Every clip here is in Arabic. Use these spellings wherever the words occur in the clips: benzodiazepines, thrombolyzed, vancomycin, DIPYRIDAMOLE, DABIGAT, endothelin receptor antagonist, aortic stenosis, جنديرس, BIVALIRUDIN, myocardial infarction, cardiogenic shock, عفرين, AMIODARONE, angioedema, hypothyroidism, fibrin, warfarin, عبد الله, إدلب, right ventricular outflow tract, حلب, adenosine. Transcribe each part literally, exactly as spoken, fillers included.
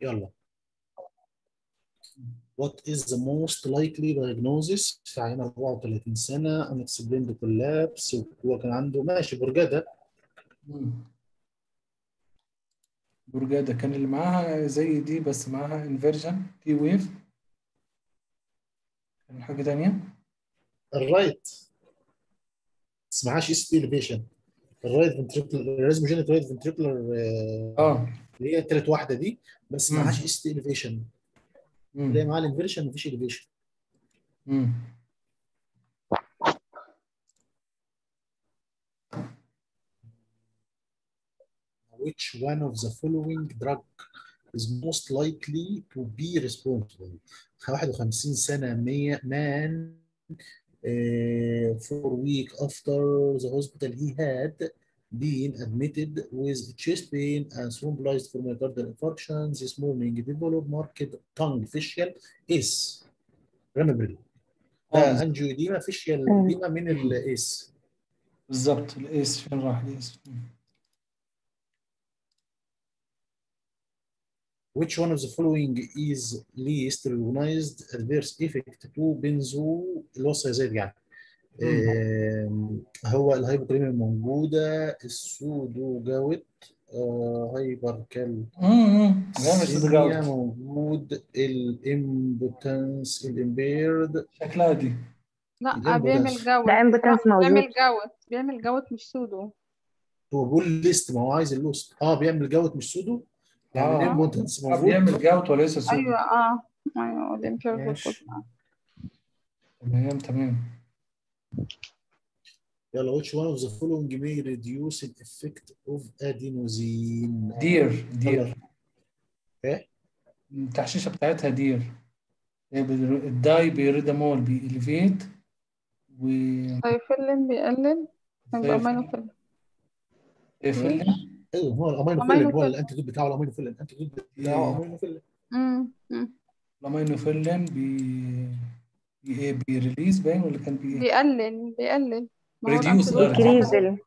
يلا. What is the most likely diagnosis في عيان أربعة وثلاثين سنة unexplained collapse وهو كان عنده ماشي برجادة. برجادة كان اللي معاها زي دي بس معاها انفيرجن تي ويف. كان حاجة تانية؟ الرايت ما اسمهاش اس تي البيشن. الرايت فنتريكولر ريزموجينيت رايت فنتريكولر اه اللي هي التالت واحدة دي بس ما معاهاش اس تي البيشن. تلاقي معاه الانفيرشن مفيش اليفيشن. امم Which one of the following drug is most likely to be responsible? واحد وخمسين سنة man uh, four week after the hospital he had been admitted with chest pain and thrombolyzed for myocardial infarction this morning developed marked tongue facial is remember angioedema facial edema من الاس بالظبط. الاس فين راح الاس؟ Which one of the following is least recognized adverse effect to benzodiazepines يعني هو الهايبوكاليميا موجودة السودو جاوت هايبركال السودو موجود الامبوتنس الامبيرد شكلها دي لا بيعمل جاوت الامبوتنس موجود بيعمل جاوت بيعمل جاوت مش سودو بقول ليست ما هو عايز اللوست اه بيعمل جاوت مش سودو يعني الامبوتنس موجود بيعمل جاوت ولا لسه سودو ايوه اه ايوه الامبيرد تمام تمام يلا. Which one of the following may reduce the effect of adenosine؟ دير دير ايه؟ التحشيشه بتاعتها دير الدايبيريدامول بيليفيت و دايفيلين بيقلل الامينوفيلين دايفيلين ايوه هو الامينوفيلين هو الانتي دوت بتاعه الامينوفيلين الانتي دوت بتاعه الامينوفيلين امم الامينوفيلين بي بي ايه بي ريليز باين ولا كان بي ايه؟ بيقلل بيقلل ريديوس بيكريزل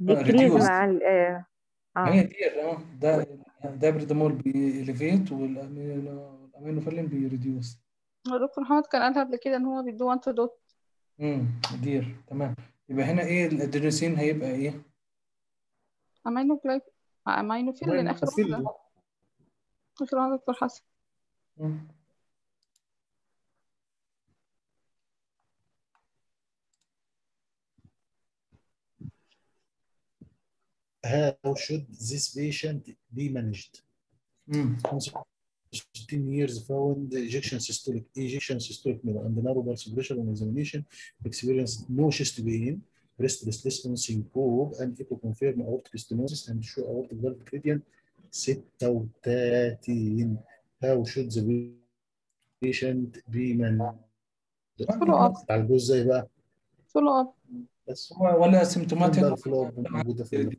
بيكريز مع ال اه هي دي اه ده ده بريدامول بيليفيت والامينوفيلين بيريديوس. الدكتور محمد كان قالها قبل كده ان هو بيدو وان تو دوت. امم دير تمام. يبقى هنا ايه الادرينالين هيبقى ايه؟ امينوفيلين امينوفيلين اخر واحده اخر واحده دكتور حسن. How should this patient be managed? fifteen years found ejection systolic, ejection systolic and the narrow pulse pressure on examination experienced no chest pain, restlessness on syncope, and echo confirmed aortic stenosis and show aortic valve gradient ستة وثلاثين. How should the patient be managed? Follow up. على الجزء ازاي بقى؟ Follow up. بس هو ولا سيمتوماتيك موجوده في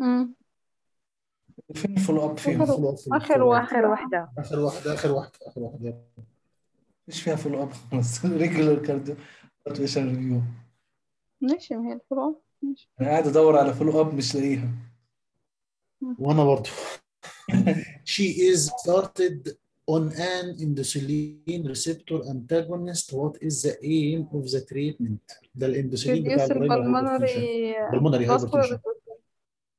امم فين الفولو اب فين الفولو اب اخر واخر واحده اخر واحده اخر واحده اخر واحده مش فيها فولو اب خالص ريجولار كارديو بروتكشن ريفيو ماشي ما هي الفولو اب ماشي انا قاعد ادور على فولو اب مش لاقيها وانا برضه she is started on an endothelin receptor antagonist. What is the aim of the treatment? ده الاندوثيلين بتاع البلمونري البلمونري هايبرتنشن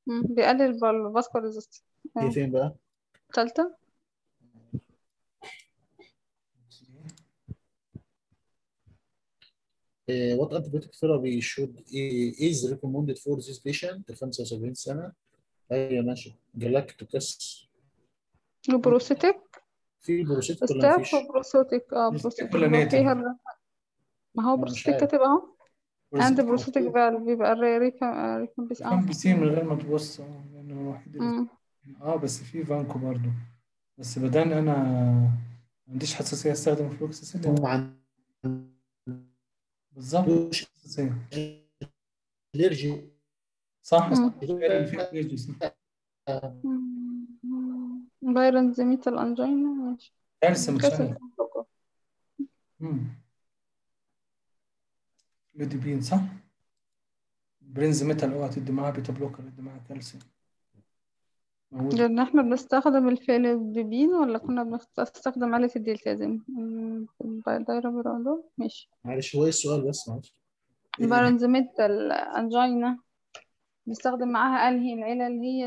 بيقلل الفاسكولار ريزيستنس. ايه فين بقى؟ ثالثة. What antibiotic therapy should is recommended for this patient؟ خمسة وسبعين سنة. ايوه ماشي. جلاكتوكس. بروستيك. في بروستيك ولا مفيش؟ بروستيك اه بروستيك فيها ما هو بروستيك كاتب اهو عند بروستيك فالف بيبقى الريكمبس اه من غير ما تبص اه لانه الوحيد اه بس في فانكو برضه بس بدل انا ما عنديش حساسيه استخدم فلوكسيسيد بالظبط حساسيه الرجي صح بايرن زميت الانجينا ماشي ارسم كده امم لوديبين صح برينز ميتال اوعى تدي معاها بيتا بلوكر ادي معاها كالسيوم موجود. لأن احنا بنستخدم الفينيدبين ولا كنا بنستخدم علاج الديلتازم؟ الدايرابيرالو ماشي. معلش هو ايه السؤال بس معلش؟ بارنزيميت الأنجينا بنستخدم معاها أنهي العلة اللي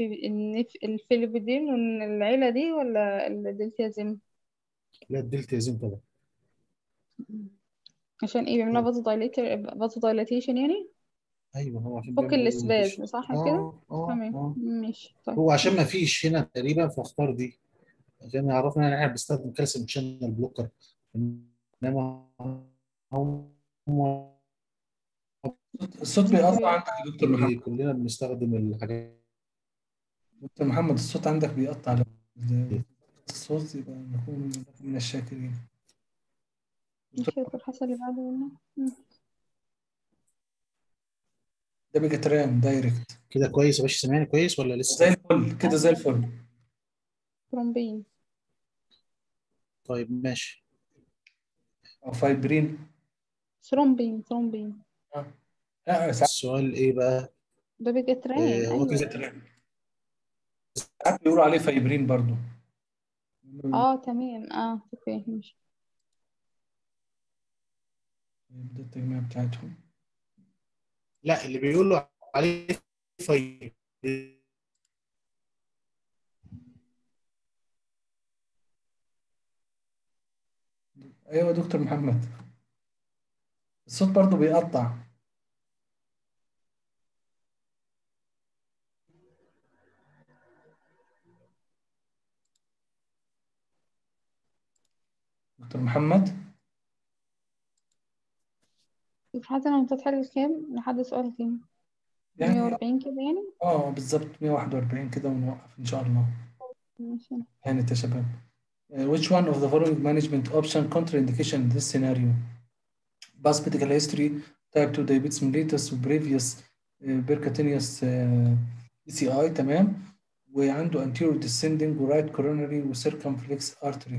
هي الفيليبيدين والعلة دي ولا الديلتازم؟ لا الديلتازم طبعا. عشان ايه بيعملوها باتو دايليتر باتو دايليتيشن يعني؟ ايوه هو عشان فك الاسباز صح كده؟ تمام ماشي طيب. هو عشان ما فيش هنا تقريبا فاختار دي عشان عرفنا ان احنا بنستخدم كالسيوم شانل بلوكر انما هم الصوت بيقطع عندك يا دكتور محمد كلنا بنستخدم الحاجات دكتور محمد الصوت عندك بيقطع الصوت يبقى نكون من الشاكرين الشاكر حصل اللي بعده قلنا ده بيجترام دايركت كده كويس يا باشا سامعني كويس ولا لسه؟ زي الفل كده زي الفل ثرومبين طيب ماشي او فايبرين ثرومبين ثرومبين اه لا السؤال ايه بقى؟ ده بيجترام إيه هو بيجترام ساعات بيقولوا عليه فايبرين برضه اه تمام اه اوكي ماشي ده التجميع بتاعتهم لا اللي بيقولوا عليه فايبرين ايوه يا دكتور محمد الصوت برضه بيقطع دكتور محمد لحد انا بتتحل كام؟ لحد سؤال كام؟ يعني مية وأربعين كده يعني؟ اه بالظبط مية وواحد وأربعين كده ونوقف ان شاء الله. ماشي. يعني يا شباب. Which one of the following management option contraindication in this scenario? Past medical history, type two diabetes mellitus, previous percutaneous E C I تمام؟ وعنده anterior descending right coronary circumflex artery.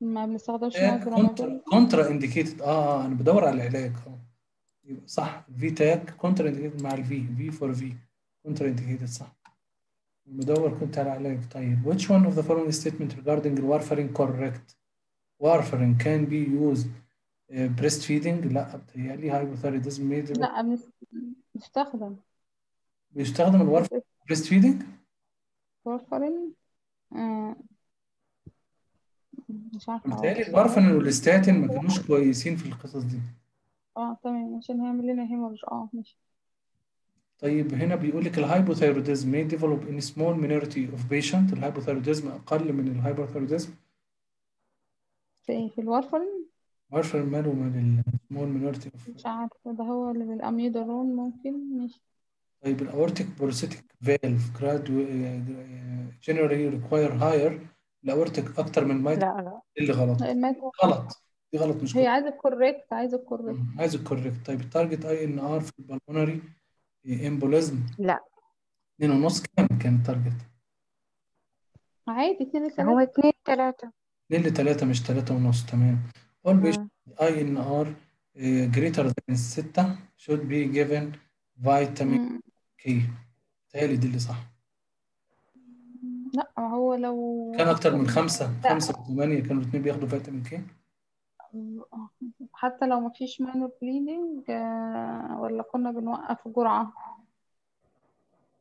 ما بنستخدمش البرامابيل كونترا انديكيتد اه انا بدور على العلاج يبقى صح في تاك كونتر انديكيتد مع الفي في فور في كونتر انديكيتد صح المدور كنت على علاج طيب which one of the following statement regarding warfarin correct warfarin can be used breastfeeding لا بتهيألي hypothyroidism لا بيستخدم بيستخدم الوارفرين breastfeeding warfarin آه. مش عارفه بتهيألي الوارفرين والاستاتين ما كانوش كويسين في القصص دي اه تمام عشان هيعمل لنا هيمورج اه ماشي طيب هنا بيقول لك الهايبوثايروديزم may develop in small minority of patient الهايبوثايروديزم اقل من الهايبرثايروديزم في ايه في الوارفرين؟ الوارفرين ماله من السمول مينورتي اوف مش عارفه ده هو اللي بالاميودرون ممكن ماشي طيب الاورتيك بروستيك فالف جرادو جنرالي ريكواير هاير الاورتيك اكتر من المايت لا لا اللي غلط غلط دي غلط مش هي عايزه الكوريكت عايزه الكوريكت عايزه الكوريكت طيب التارجت اي ان ار في البلمونري امبوليزم لا اتنين ونص كام كان التارجت؟ عادي اتنين لتلاتة هو اتنين لتلاتة اتنين لتلاتة مش تلاتة ونص تمام all patient اي ان ار greater than ستة should be given vitamin K تالي دي اللي صح لا هو لو كان اكتر من خمسة خمسة وتمانية كانوا الاثنين بياخدوا فيتامين كي حتى لو مفيش مانور بليدنج ولا كنا بنوقف جرعة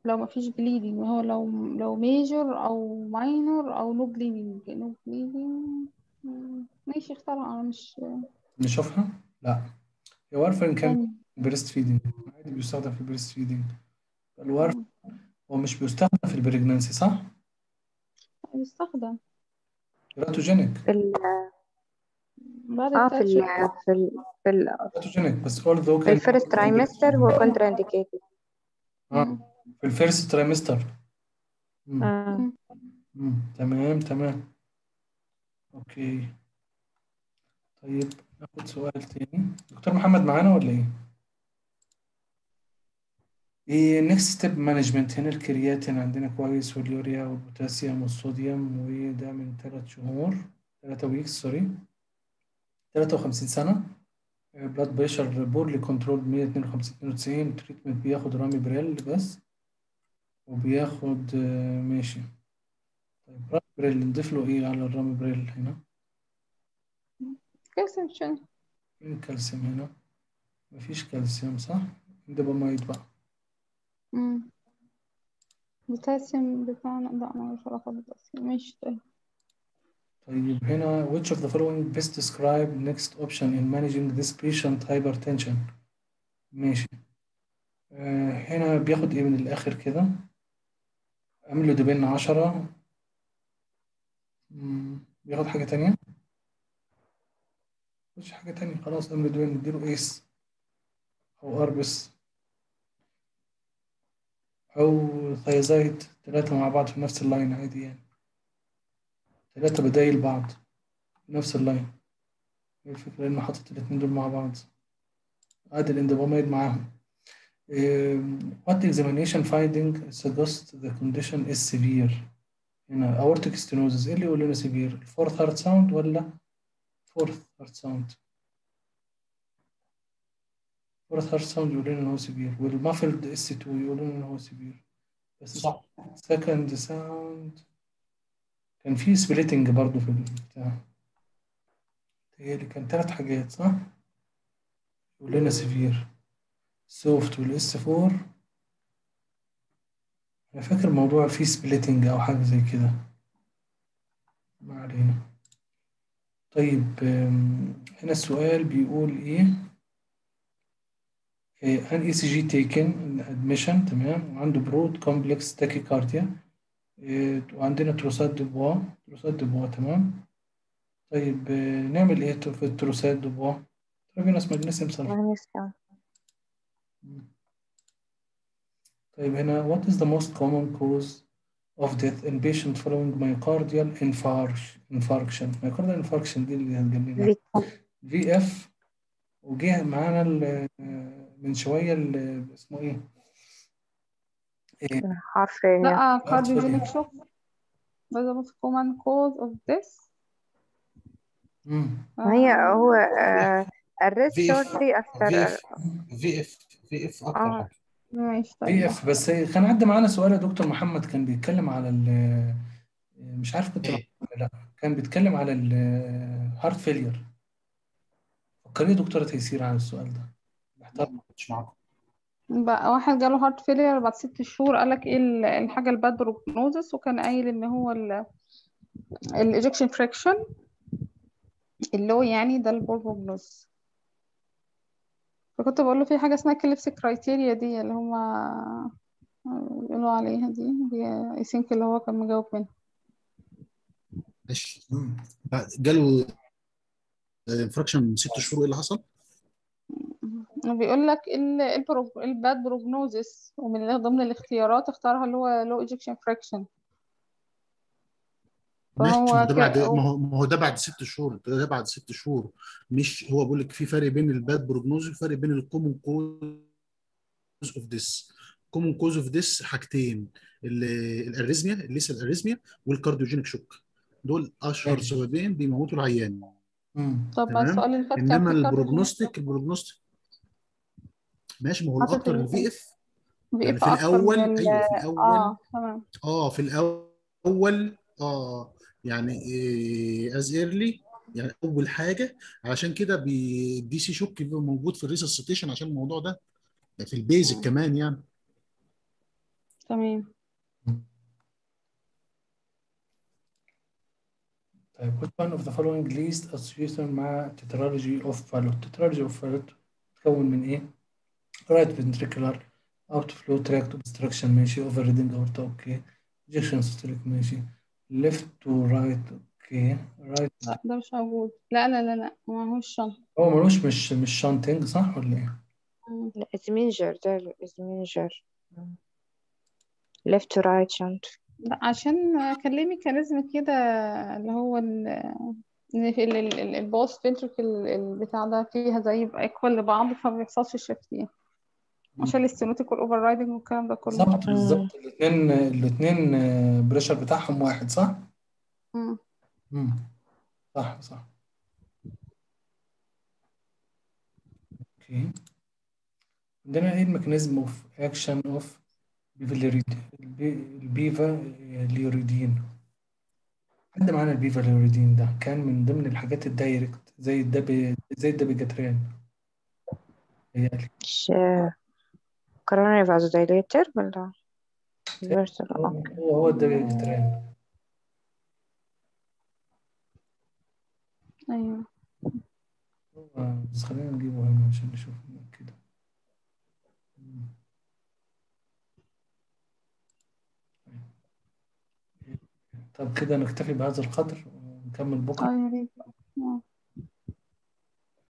لو مفيش بليدنج هو لو لو ميجر او ماينور او نو بليدنج نو بليدنج ماشي اختارها انا مش نشوفها لا الوارفرين كان بريست فيدنج عادي بيستخدم في البريست فيدنج الوارفرين هو مش بيستخدم في البريجنانسي صح؟ بيستخدم كيراتوجينيك اه في ال في ال في ال في الفيرست ترايمستر هو كونتر انديكيتد اه في الفيرست تريمستر. آه. تمام تمام اوكي. طيب ناخد سؤال تاني. دكتور محمد معانا ولا ايه؟ ايه نكست ستيب مانجمنت؟ هنا الكرياتين عندنا كويس واليوريا والبوتاسيوم والصوديوم، وده من ثلاث شهور ثلاثة ويكس سوري ثلاثة وخمسين سنة. بلاد بريشر بورلي كنترول مية اتنين وخمسين اتنين وتسعين. تريتمنت بياخد رامي بريل بس وبياخد ماشي. طيب رامي بريل نضيف له ايه على الرامي بريل هنا؟ كالسيوم. شنو؟ فين كالسيوم هنا؟ مفيش كالسيوم صح؟ اندوبامايد بقى. امم بوتاسيوم بتاعنا لا معرفش علاقة بالبوتاسيوم ماشي. طيب طيب هنا which of the following best describe next option in managing this patient hypertension؟ ماشي. آه هنا بياخد ايه من الآخر كده؟ أميلودوبين عشرة. امم بياخد حاجة تانية؟ مفيش حاجة تانية خلاص. أميلودوبين نديله إيس أو أربس أو ثيازايد، تلاتة مع بعض في نفس اللاين عادي يعني. تلاتة بدايل بعض في نفس اللاين. هي الفكرة إن حاطط الاتنين دول مع بعض. عاد الاندوباميد معاهم. What examination finding suggests the condition is severe؟ هنا aortic stenosis إيه اللي يقول لنا severe؟ الفورث هارت ساوند ولا fourth heart sound. fourth heart sound يقول لنا ان هو سيفير، والمافلد اس اتنين يقول لنا ان هو سيفير. بس صح second sound كان في سبليتنج برضه في البتاع. تهيألي كان ثلاث حاجات صح؟ يقول لنا سيفير. سوفت والاس فور. انا فاكر موضوع فيه سبليتنج او حاجه زي كده. ما علينا. طيب هنا السؤال بيقول ايه؟ ان اي سي جي تيكن ادميشن تمام، وعنده برود كومبلكس تاكيكارديا، وعندنا تروسات دبوا تروسات دبوا تمام. طيب نعمل ايه في التروسات دبوا؟ ترابيناس ماجنيسيوم صلفات. طيب هنا what is the most common cause of death in patient following myocardial infarction؟ myocardial infarction دي اللي هتجنننا. في اف وجه معانا من شويه اسمه ايه؟ ايه؟ حرف لا cardiogenic shock. هذا most common cause of death. امم هي هو الريست شورتلي افتر في اف في اف اكتر. ماشي طيب. بس كان عدى معانا سؤال يا دكتور محمد، كان بيتكلم على مش عارف كنت لا كان بيتكلم على الهارت فيلير. فكرني دكتوره تيسير عن السؤال ده. محتار ما كنتش معاكم. بقى واحد جاله هارت فيلير بعد ست شهور قال لك ايه الحاجه الباد بروجنوزس، وكان قايل ان هو الايجكشن فريكشن اللي هو يعني ده البور بروجنوز. فكنت بقول له في حاجه اسمها كليبس كرايتيريا دي اللي هما بيقولوا عليها دي، اي ثينك اللي هو كان مجاوب منها. ماشي. جاله انفراكشن من ست شهور ايه اللي حصل؟ بيقول لك الباد بروجنوزس، ومن ضمن الاختيارات اختارها اللي هو لو ايجكشن فراكشن. ما هو ده بعد ست شهور، ده بعد ست شهور. مش هو بيقول لك في فرق بين الباد بروجنوز وفرق بين الكومن كوز اوف ديس. كومن كوز اوف ديس حاجتين، الاريزميا اللي ليس الاريزميا والكارديوجينيك شوك، دول اشهر سببين بيموتوا العيان. طب السؤال اللي فات كان انما البروجنوستيك البروجنوستيك ماشي. ما هو الاكتر الفي اف في الاول. ايوه في الاول اه تمام اه في الاول اه يعني از ايرلي يعني اول حاجه. علشان كده بالدي سي شوك بيبقى موجود في الريسسيتيشن عشان الموضوع ده في البيزك كمان يعني. تمام. طيب which one of the following least association مع تترالوجي اوف فالوت؟ تترالوجي اوف فالوت تتكون من ايه؟ right ventricular outflow tract obstruction ماشي، overriding aorta اوكي، ejection systolic ماشي، left to right اوكي، right لا ده مش موجود. لا لا لا لا ما هوش شنط. هو ملوش مش مش شنطينج صح ولا ايه؟ لا ازمينجر، ده الازمينجر left to right shunt. لا عشان اكلمك لازم كده اللي هو البوست فنتريكل بتاع ده فيها زي ايكوال لبعض فما بيحصلش الشفطيه عشان الاستينوتيك والاوفر رايدنج والكلام ده كله. صح بالظبط. الاثنين الاثنين بريشر بتاعهم واحد صح؟ امم امم صح صح. اوكي عندنا ايه الميكانيزم اوف اكشن اوف البيفاليوريدين؟ حد معانا البيفاليوريدين ده كان من ضمن الحاجات الدايركت زي الدب زي الدبيجاترين مش كوروناري فازودايليتر ولا هو هو الدبيجاترين. ايوه بس خلينا نجيبه هنا عشان نشوف كده. طب كده نكتفي بهذا القدر ونكمل بكره.